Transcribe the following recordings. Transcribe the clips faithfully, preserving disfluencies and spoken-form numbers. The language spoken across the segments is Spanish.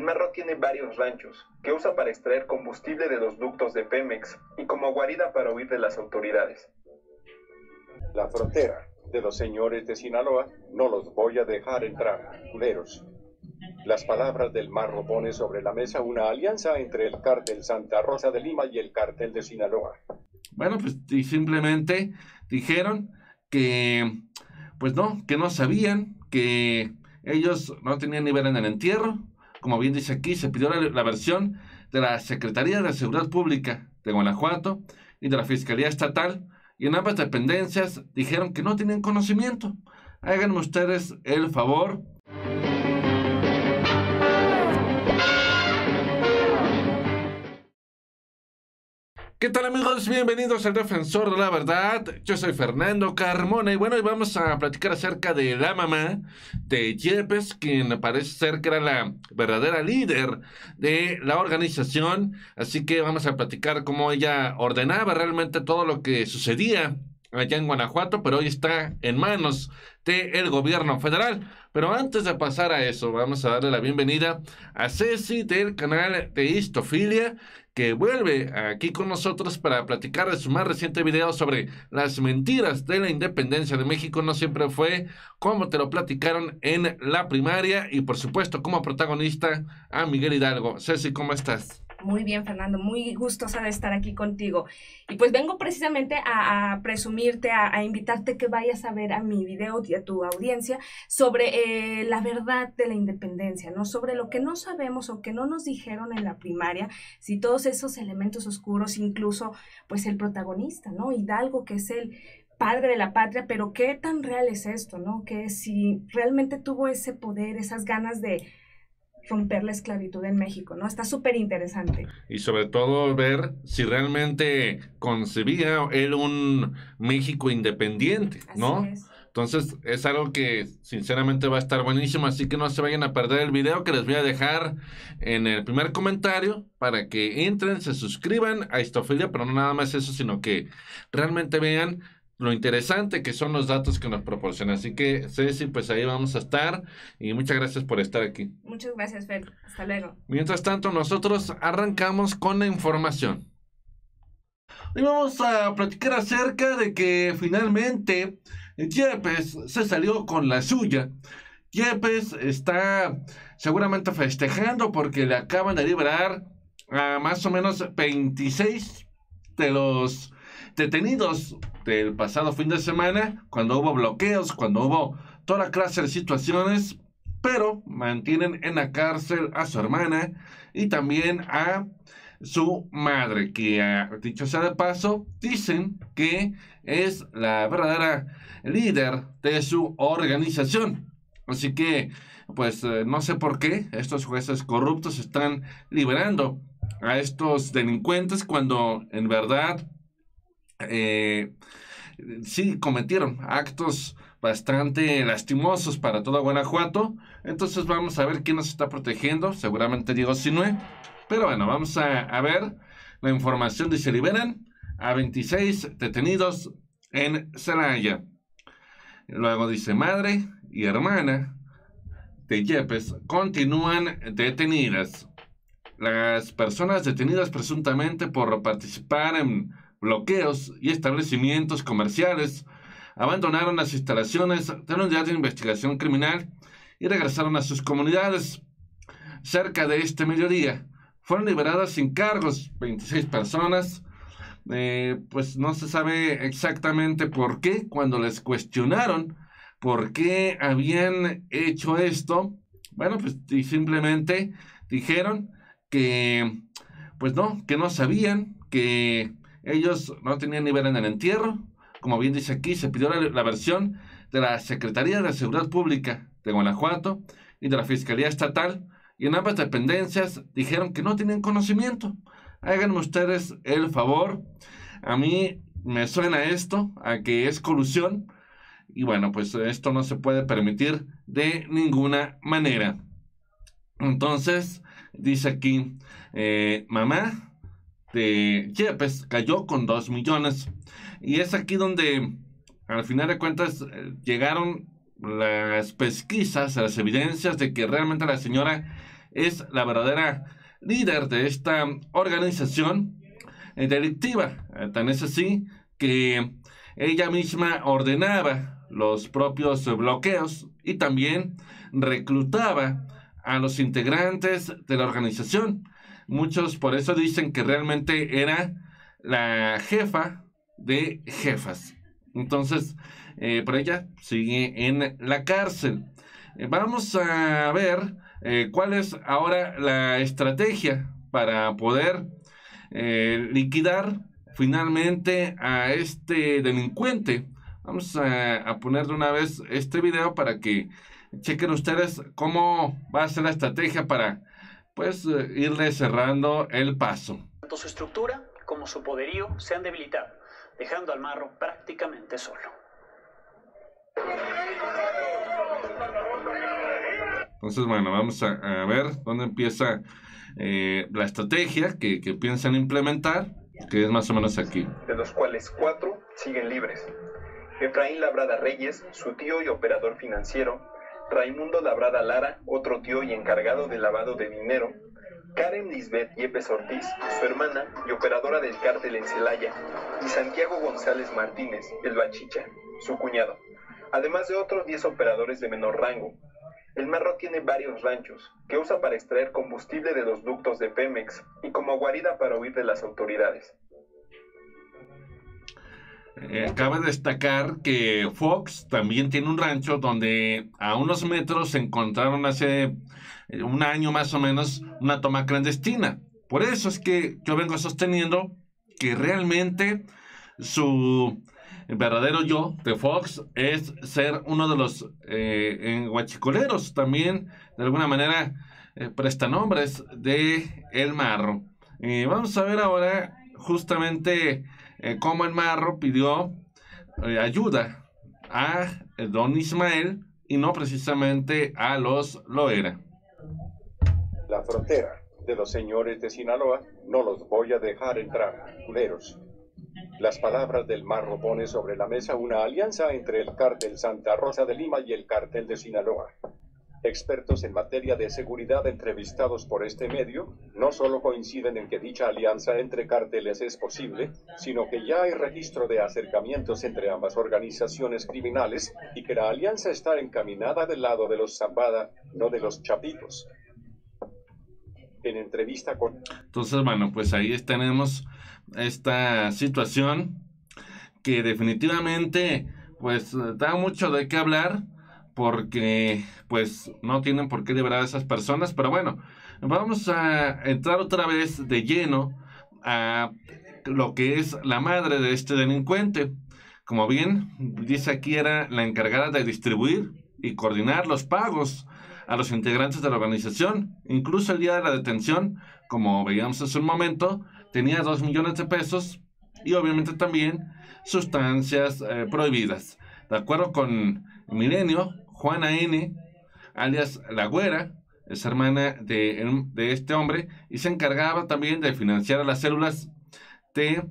El Marro tiene varios ranchos que usa para extraer combustible de los ductos de Pemex y como guarida para huir de las autoridades. La frontera de los señores de Sinaloa no los voy a dejar entrar, culeros. Las palabras del Marro pone sobre la mesa una alianza entre el cártel Santa Rosa de Lima y el cártel de Sinaloa. Bueno, pues simplemente dijeron que, pues no, que no sabían, que ellos no tenían ni ver en el entierro. Como bien dice aquí, se pidió la, la versión de la Secretaría de Seguridad Pública de Guanajuato y de la Fiscalía Estatal, y en ambas dependencias dijeron que no tenían conocimiento. Háganme ustedes el favor. ¿Qué tal, amigos? Bienvenidos al Defensor de la Verdad. Yo soy Fernando Carmona y bueno, hoy vamos a platicar acerca de la mamá de Yépez, quien parece ser que era la verdadera líder de la organización. Así que vamos a platicar cómo ella ordenaba realmente todo lo que sucedía allá en Guanajuato, pero hoy está en manos del gobierno federal. Pero antes de pasar a eso, vamos a darle la bienvenida a Ceci del canal de Histofilia, que vuelve aquí con nosotros para platicar de su más reciente video sobre las mentiras de la independencia de México. No siempre fue como te lo platicaron en la primaria, y por supuesto como protagonista a Miguel Hidalgo. Ceci, ¿cómo estás? Muy bien, Fernando, muy gustosa de estar aquí contigo. Y pues vengo precisamente a, a presumirte, a, a invitarte que vayas a ver a mi video y a tu audiencia sobre eh, la verdad de la independencia, ¿no? Sobre lo que no sabemos o que no nos dijeron en la primaria, si todos esos elementos oscuros, incluso pues el protagonista, ¿no? Hidalgo, que es el padre de la patria, pero qué tan real es esto, ¿no? Que si realmente tuvo ese poder, esas ganas de romper la esclavitud en México, ¿no? Está súper interesante. Y sobre todo ver si realmente concebía él un México independiente, ¿no? Así es. Entonces es algo que sinceramente va a estar buenísimo, así que no se vayan a perder el video que les voy a dejar en el primer comentario para que entren, se suscriban a Histofilia, pero no nada más eso, sino que realmente vean lo interesante que son los datos que nos proporciona. Así que, Ceci, pues ahí vamos a estar. Y muchas gracias por estar aquí. Muchas gracias, Fer. Hasta luego. Mientras tanto, nosotros arrancamos con la información. Hoy vamos a platicar acerca de que finalmente Yépez se salió con la suya. Yépez está seguramente festejando porque le acaban de liberar a más o menos veintiséis de los detenidos del pasado fin de semana, cuando hubo bloqueos, cuando hubo toda clase de situaciones, pero mantienen en la cárcel a su hermana y también a su madre, que dicho sea de paso, dicen que es la verdadera líder de su organización. Así que, pues, no sé por qué estos jueces corruptos están liberando a estos delincuentes cuando en verdad Eh, sí cometieron actos bastante lastimosos para todo Guanajuato. Entonces vamos a ver quién nos está protegiendo, seguramente Diego Sinhue, pero bueno, vamos a, a ver la información. Dice: liberan a veintiséis detenidos en Celaya. Luego dice: madre y hermana de Yépez continúan detenidas. Las personas detenidas presuntamente por participar en bloqueos y establecimientos comerciales abandonaron las instalaciones de la Unidad de Investigación Criminal y regresaron a sus comunidades. Cerca de este mediodía fueron liberadas sin cargos veintiséis personas. Eh, pues no se sabe exactamente por qué. Cuando les cuestionaron por qué habían hecho esto, bueno, pues simplemente dijeron que, pues no, que no sabían, que ellos no tenían ni ver en el entierro. Como bien dice aquí, se pidió la, la versión de la Secretaría de Seguridad Pública de Guanajuato y de la Fiscalía Estatal, y en ambas dependencias dijeron que no tenían conocimiento. Háganme ustedes el favor. A mí me suena esto a que es colusión, y bueno, pues esto no se puede permitir de ninguna manera. Entonces dice aquí, eh, mamá de Yépez cayó con dos millones, y es aquí donde al final de cuentas llegaron las pesquisas, las evidencias de que realmente la señora es la verdadera líder de esta organización delictiva. Tan es así que ella misma ordenaba los propios bloqueos y también reclutaba a los integrantes de la organización. Muchos por eso dicen que realmente era la jefa de jefas. Entonces, eh, por ella sigue en la cárcel. Eh, vamos a ver eh, cuál es ahora la estrategia para poder eh, liquidar finalmente a este delincuente. Vamos a, a poner de una vez este video para que chequen ustedes cómo va a ser la estrategia para, pues, eh, irle cerrando el paso. Tanto su estructura como su poderío se han debilitado, dejando al Marro prácticamente solo. Entonces, bueno, vamos a, a ver dónde empieza eh, la estrategia que, que piensan implementar, que es más o menos aquí. De los cuales cuatro siguen libres. Efraín Labrada Reyes, su tío y operador financiero; Raimundo Labrada Lara, otro tío y encargado de lavado de dinero; Karen Lisbeth Yépez Ortiz, su hermana y operadora del cártel en Celaya; y Santiago González Martínez, el Bachicha, su cuñado, además de otros diez operadores de menor rango. El Marro tiene varios ranchos que usa para extraer combustible de los ductos de Pemex y como guarida para huir de las autoridades. Eh, Cabe destacar que Fox también tiene un rancho donde a unos metros se encontraron hace un año más o menos una toma clandestina. Por eso es que yo vengo sosteniendo que realmente su verdadero yo de Fox es ser uno de los eh, huachicoleros, también de alguna manera eh, prestanombres de El Marro. Eh, vamos a ver ahora justamente Eh, como El Marro pidió eh, ayuda a eh, don Ismael y no precisamente a los Loera. La frontera de los señores de Sinaloa no los voy a dejar entrar, culeros. Las palabras del Marro ponen sobre la mesa una alianza entre el cártel Santa Rosa de Lima y el cártel de Sinaloa. Expertos en materia de seguridad entrevistados por este medio no solo coinciden en que dicha alianza entre cárteles es posible, sino que ya hay registro de acercamientos entre ambas organizaciones criminales y que la alianza está encaminada del lado de los Zambada, no de los Chapitos. En entrevista con... Entonces, bueno, pues ahí tenemos esta situación que definitivamente pues da mucho de qué hablar, porque pues no tienen por qué liberar a esas personas. Pero bueno, vamos a entrar otra vez de lleno a lo que es la madre de este delincuente. Como bien dice aquí, era la encargada de distribuir y coordinar los pagos a los integrantes de la organización. Incluso el día de la detención, como veíamos hace un momento, tenía dos millones de pesos y obviamente también sustancias eh, prohibidas. De acuerdo con Milenio, Juana N., alias La Güera, es hermana de, de este hombre y se encargaba también de financiar a las células de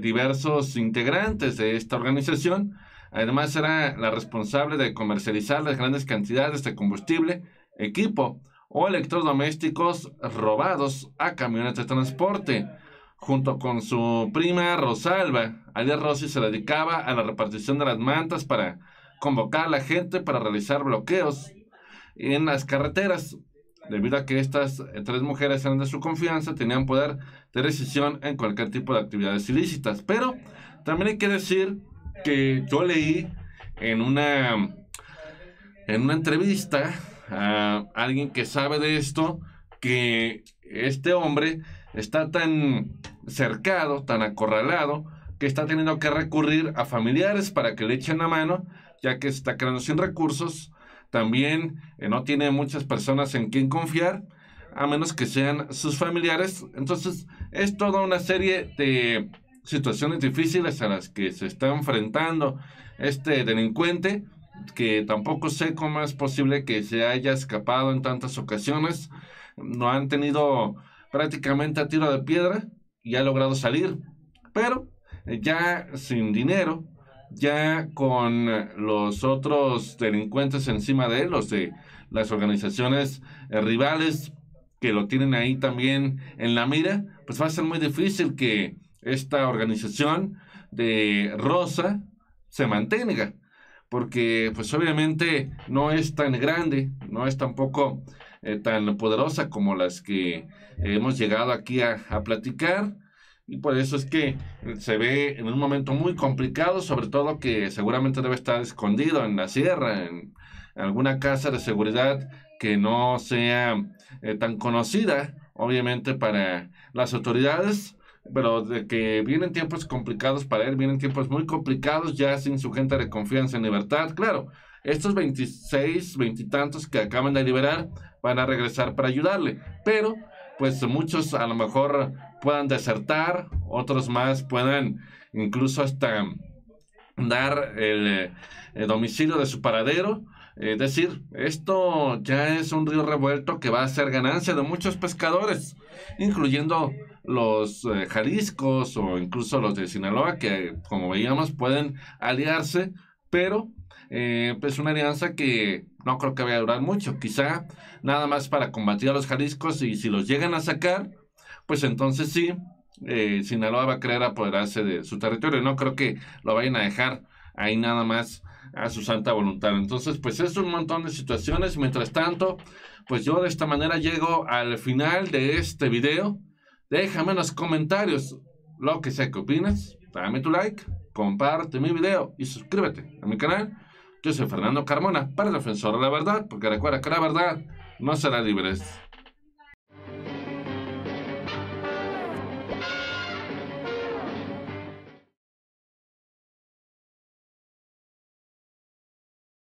diversos integrantes de esta organización. Además, era la responsable de comercializar las grandes cantidades de combustible, equipo o electrodomésticos robados a camiones de transporte. Junto con su prima Rosalba, alias Rossi, se dedicaba a la repartición de las mantas para convocar a la gente para realizar bloqueos en las carreteras. Debido a que estas tres mujeres eran de su confianza, tenían poder de decisión en cualquier tipo de actividades ilícitas. Pero también hay que decir que yo leí en una, en una entrevista a alguien que sabe de esto, que este hombre está tan cercado, tan acorralado, que está teniendo que recurrir a familiares para que le echen la mano, ya que está quedando sin recursos. También eh, no tiene muchas personas en quien confiar, a menos que sean sus familiares. Entonces, es toda una serie de situaciones difíciles a las que se está enfrentando este delincuente, que tampoco sé cómo es posible que se haya escapado en tantas ocasiones. No han tenido prácticamente a tiro de piedra y ha logrado salir, pero eh, ya sin dinero, ya con los otros delincuentes encima de él, los de las organizaciones eh, rivales que lo tienen ahí también en la mira, pues va a ser muy difícil que esta organización de Rosa se mantenga, porque pues obviamente no es tan grande, no es tampoco eh, tan poderosa como las que hemos llegado aquí a, a platicar, y por eso es que se ve en un momento muy complicado, sobre todo que seguramente debe estar escondido en la sierra, en alguna casa de seguridad que no sea eh, tan conocida, obviamente para las autoridades, pero de que vienen tiempos complicados para él, vienen tiempos muy complicados, ya sin su gente de confianza en libertad. Claro, estos veintiséis, veintitantos que acaban de liberar van a regresar para ayudarle, pero pues muchos a lo mejor puedan desertar, otros más puedan incluso hasta dar el, el domicilio de su paradero. Es decir, esto ya es un río revuelto que va a ser ganancia de muchos pescadores, incluyendo los eh, Jaliscos o incluso los de Sinaloa, que como veíamos pueden aliarse, pero eh, es pues una alianza que no creo que vaya a durar mucho, quizá nada más para combatir a los Jaliscos, y si los llegan a sacar, pues entonces sí, eh, Sinaloa va a querer apoderarse de su territorio. No creo que lo vayan a dejar ahí nada más a su santa voluntad. Entonces pues es un montón de situaciones. Mientras tanto, pues yo de esta manera llego al final de este video. Déjame en los comentarios lo que sea que opinas, dame tu like, comparte mi video y suscríbete a mi canal. Yo soy Fernando Carmona para El Defensor de la Verdad, porque recuerda que la verdad no será libre.